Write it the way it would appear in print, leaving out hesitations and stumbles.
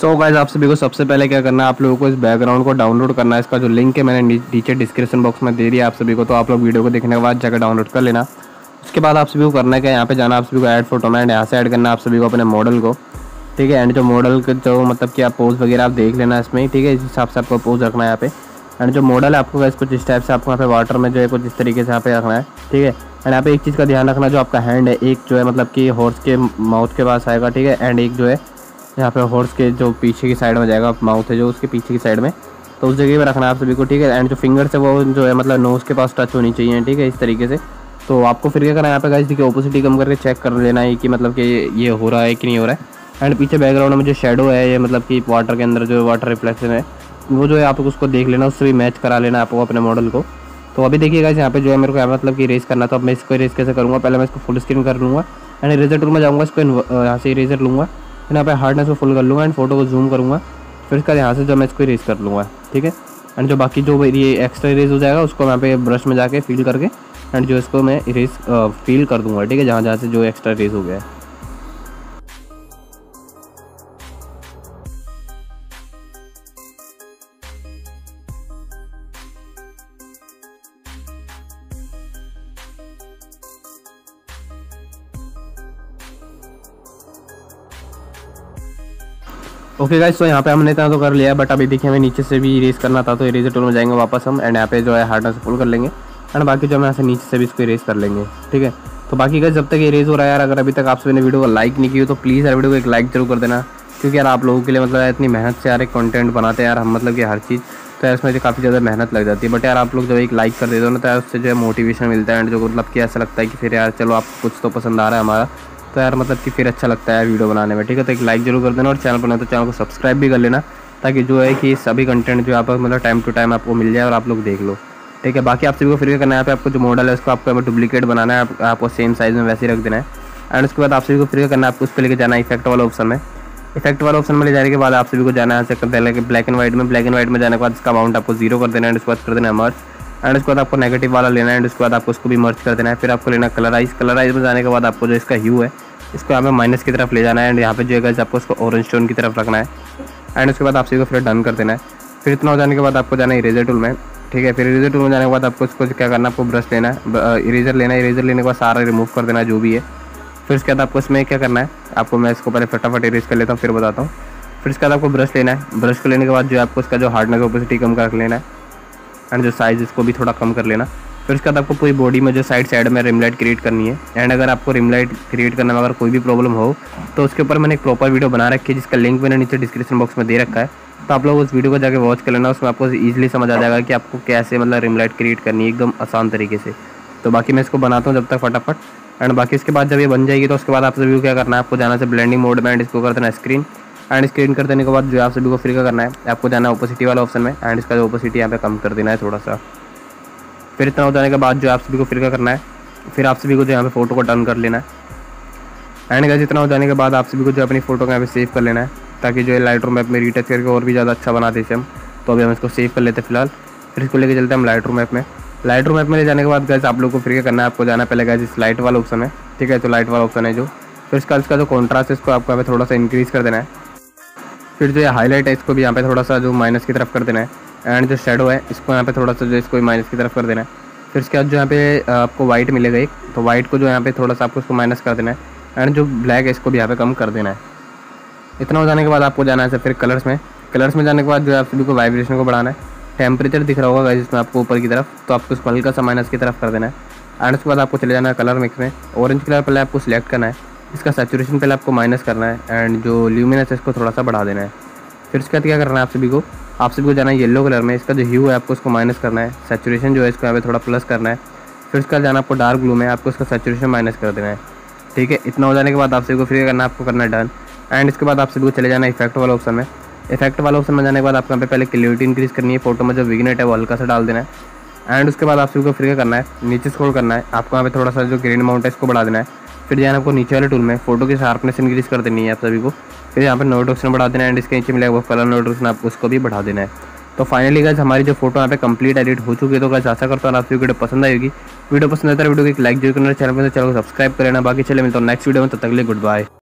So guys आप सभी को सबसे पहले क्या करना है, आप लोगों को इस बैकग्राउंड को डाउनलोड करना है। इसका जो लिंक है मैंने नीचे डिस्क्रिप्शन बॉक्स में दे दिया आप सभी को, तो आप लोग वीडियो को देखने के बाद जाकर डाउनलोड कर लेना। उसके बाद आप सभी को करना है क्या, यहाँ पे जाना आप सभी को ऐड फोटो में, एंड यहाँ से ऐड करना आप सभी को अपने मॉडल को, ठीक है। एंड जो मॉडल का जो मतलब कि आप पोज वगैरह आप देख लेना इसमें, ठीक है, इस हिसाब से आपको पोज रखना है यहाँ पे। एंड जो मॉडल है आपको कुछ इस टाइप से आपको यहाँ पे वाटर में जो है कुछ इस तरीके से यहाँ पे रखना है, ठीक है। एंड यहाँ पे एक चीज़ का ध्यान रखना, जो आपका हैंड है एक जो है मतलब कि हॉर्स के माउथ के पास आएगा, ठीक है, एंड एक जो है यहाँ पे हॉर्स के जो पीछे की साइड में जाएगा, माउथ है जो उसके पीछे की साइड में, तो उस जगह पर रखना है आप सभी को, ठीक है। एंड जो फिंगर्स है वो जो है मतलब नोज़ के पास टच होनी चाहिए, ठीक है, इस तरीके से। तो आपको फिर क्या करना है यहाँ पे गाइस, देखिए ओपोसिटी कम करके चेक कर लेना है कि मतलब कि ये हो रहा है कि नहीं हो रहा है। एंड पीछे बैकग्राउंड में जो शेडो है ये मतलब कि वाटर के अंदर जो वाटर रिफ्लेक्शन है वो जो है आप उसको देख लेना, उससे भी मैच करा लेना आपको अपने मॉडल को। तो अभी देखिए गाइस यहाँ पे जो है मेरे को मतलब कि रेस करना, तो अब मैं इसको रेस कैसे करूँगा, पहले मैं इसको फुल स्क्रीन कर लूँगा एंड रेजर टूल में जाऊँगा, इसको यहाँ से रेजर लूँगा, यहाँ पे हार्डनेस को फुल कर लूँगा एंड फोटो को जूम करूँगा, फिर इसका यहाँ से जो मैं इसको रेस कर लूँगा, ठीक है। एंड जो बाकी जो ये एक्स्ट्रा रेस हो जाएगा उसको यहाँ पे ब्रश में जाके फील करके एंड जो इसको मैं रेस फील कर दूँगा, ठीक है, जहाँ जहाँ से जो एक्स्ट्रा रेस हो गया है। ओके गाइस, तो यहाँ पे हमने इतना तो कर लिया, बट अभी देखिए हमें नीचे से भी इरेज करना था, तो इरेजर टूल में जाएंगे वापस हम, एंड यहाँ पे जो है हार्डनेस फुल कर लेंगे एंड बाकी जो हम यहाँ से नीचे से भी इसको इरेज कर लेंगे, ठीक है। तो बाकी गाइस जब तक इरेज हो रहा है यार, अगर अभी तक आप सभी ने वीडियो को लाइक नहीं की हो तो प्लीज़ यार वीडियो को एक लाइक जरूर कर देना, क्योंकि यार आप लोगों के लिए मतलब इतनी मेहनत से यार एक कॉन्टेंट बनाते हैं यार हम, मतलब कि हर चीज़, तो यार इसमें काफ़ी ज़्यादा मेहनत लग जाती है, बट यार आप लोग जब एक लाइक कर देते हो ना तो यार उससे जो है मोटिवेशन मिलता है एंड जो मतलब कि ऐसा लगता है कि फिर यार चलो आपको कुछ तो पसंद आ रहा है हमारा, तो यार मतलब कि फिर अच्छा लगता है वीडियो बनाने में, ठीक है। तो एक लाइक जरूर कर देना और चैनल पर ना तो चैनल को सब्सक्राइब भी कर लेना, ताकि जो है कि सभी कंटेंट जो आप मतलब टाइम टू टाइम आपको मिल जाए और आप लोग देख लो, ठीक है। बाकी आप सभी को फिर क्या करना है, यहाँ पे आपको जो मॉडल है उसको आपको डुप्लीकेट बनाना है, आपको सेम साइज़ में वैसे ही रख देना है। एंड उसके बाद आप सभी को फिर क्या करना है, आपको उस पर लेकर जाना है इफेक्ट वाला ऑप्शन में। इफेक्ट वाला ऑप्शन में ले जाने के बाद आप सभी को जाना है यहाँ ब्लैक एंड व्हाइट में, ब्लैक एंड व्हाइट में जाने के बाद इसका अमाउंट आपको जीरो कर देना है, एंड उसके बाद कर देना है मर्ज, एंड उसके बाद आपको नेगेटिव वाला लेना है, एंड उसके बाद आपको उसको भी मर्ज कर देना है। फिर आपको लेना कलराइज, कलराइज में जाने के बाद आपको जो इसका ह्यू है इसको यहाँ पे माइनस की तरफ ले जाना है, एंड यहाँ पे जो है आपको उसको ऑरेंज टोन की तरफ रखना है, एंड उसके बाद आप सभी को फिर डन कर देना है। फिर इतना हो जाने के बाद आपको जाना है इरेजर टूल में, ठीक है। फिर इरेजर टूल में जाने के बाद आपको इसको क्या करना है, आपको ब्रश लेना है, इरेजर लेना है, इरेजर लेने के बाद सारा रिमूव कर देना है जो भी है। फिर उसके बाद आपको इसमें क्या करना है, आपको मैं इसको पहले फटाफट इरेज कर लेता हूँ फिर बताता हूँ। फिर उसके बाद आपको ब्रश लेना है, ब्रश को लेने के बाद जो है आपको इसका जो हार्डनेस ओपेसिटी कम कर लेना है एंड जो साइज़ इसको भी थोड़ा कम कर लेना। फिर उसके बाद आपको पूरी बॉडी में जो साइड साइड में रिमलाइट क्रिएट करनी है, एंड अगर आपको रिमलाइट क्रिएट करने में अगर कोई भी प्रॉब्लम हो तो उसके ऊपर मैंने एक प्रॉपर वीडियो बना रखी है, जिसका लिंक मैंने नीचे डिस्क्रिप्शन बॉक्स में दे रखा है, तो आप लोग उस वीडियो को जाके वॉच कर लेना। उसमें आपको ईजिली समझ आ जाएगा कि आपको कैसे मतलब रिमलाइट क्रिएट करनी है एकदम आसान तरीके से। तो बाकी मैं इसको बनाता हूँ जब तक फटाफट, एंड बाकी इसके बाद जब ये बन जाएगी तो उसके बाद आप सभी को क्या करना है, आपको जाना से ब्लेंडिंग मोड में एंड इसको कर देना है स्क्रीन, एंड स्क्रीन कर देने के बाद जो आप सभी को फिर क्या करना है, आपको जाना है ओपेसिटी वाला ऑप्शन में, एंड इसका जो ओपेसिटी यहाँ पे कम कर देना है थोड़ा सा। फिर इतना हो जाने के बाद जो आप सभी को फिर क्या करना है, फिर आप सभी को जो यहाँ पे फोटो को टर्न कर लेना है, एंड गाइस इतना हो जाने के बाद आप सभी को जो अपनी फ़ोटो को यहाँ पे सेव कर लेना है, ताकि जो है लाइटरूम ऐप में रीटच करके और भी ज़्यादा अच्छा बना देते हम। तो अभी हम इसको सेव कर लेते हैं फिलहाल, फिर इसको लेके चलते हैं हम लाइटरूम ऐप में। लाइटरूम ऐप में ले जाने के बाद गाइस आप लोग को फिर क्या करना है, आपको जाना पहले गाइस इस लाइट वाला ऑप्शन है, ठीक है, तो लाइट वाला ऑप्शन है जो, फिर इसका जो कॉन्ट्रास्ट है इसको आपको यहाँ पे थोड़ा सा इंक्रीज़ कर देना है। फिर जो ये हाईलाइट है इसको भी यहाँ पे थोड़ा सा जो माइनस की तरफ कर देना है, एंड जो शेडो है इसको यहाँ पे थोड़ा सा जो इसको माइनस की तरफ कर देना है। फिर उसके बाद जो यहाँ पे आपको वाइट मिलेगा एक, तो वाइट को जो यहाँ पे थोड़ा सा आपको इसको माइनस कर देना है, एंड जो ब्लैक है इसको भी यहाँ पे कम कर देना है। इतना हो जाने के बाद आपको जाना है फिर कलर्स में, कलर्स में जाने के बाद जो है आप सभी को वाइब्रेशन को बढ़ाना है। टेम्परेचर दिख रहा होगा जिसमें आपको ऊपर की तरफ, तो आपको इसको हल्का सा माइनस की तरफ कर देना है, एंड उसके बाद आपको चले जाना है कलर मिक्स में। ऑरेंज कलर पहले आपको सिलेक्ट करना है, इसका सैचुरेशन पहले आपको माइनस करना है, एंड जो ल्यूमिनेंस है इसको थोड़ा सा बढ़ा देना है। फिर उसके बाद क्या करना है आप सभी को जाना है येलो कलर में, इसका जो ह्यू है आपको उसको माइनस करना है, सैचुरेशन जो है इसको यहाँ पे थोड़ा प्लस करना है। फिर उसका जाना आपको डार्क ब्लू में, आपको इसका सैचुरेशन माइनस कर देना है, ठीक है। इतना हो जाने के बाद आप सभी को फिर करना है, आपको करना है डन, एंड इसके बाद आप सभी को चले जाना है इफेक्ट वाला ऑप्शन में। इफेक्ट वाला ऑप्शन में जाने के बाद आपको यहाँ पे पहले क्लियरिटी इंक्रीज़ करनी है, फोटो में जो विग्नेट है वो हल्का सा डाल देना है, एंड उसके बाद आप सभी को फिर करना है नीचे स्क्रॉल करना है, आपको यहाँ पे थोड़ा सा जो ग्रीन अमाउंट है इसको बढ़ा देना है। फिर जाना आपको नीचे वाले टूल में, फोटो की शार्पनेस इंक्रीज़ कर देनी है आप सभी को, फिर यहाँ पे नोट ऑप्शन बढ़ा देना है, एंड इसके नीचे मिलेगा वो कलर नोट ऑप्शन, आपको उसको भी बढ़ा देना है। तो फाइनली गाइस हमारी जो फोटो यहाँ पे कंप्लीट एडिट हो चुकी है। तो गाइस आशा करता हूँ आप वीडियो पसंद आएगी, वीडियो पसंद आता है वीडियो को एक लाइक जरूर करना, चैनल को सब्सक्राइब कर लेना। बाकी चले मिलता हूँ नेक्स्ट वीडियो में, तब तक के लिए गुड बाय।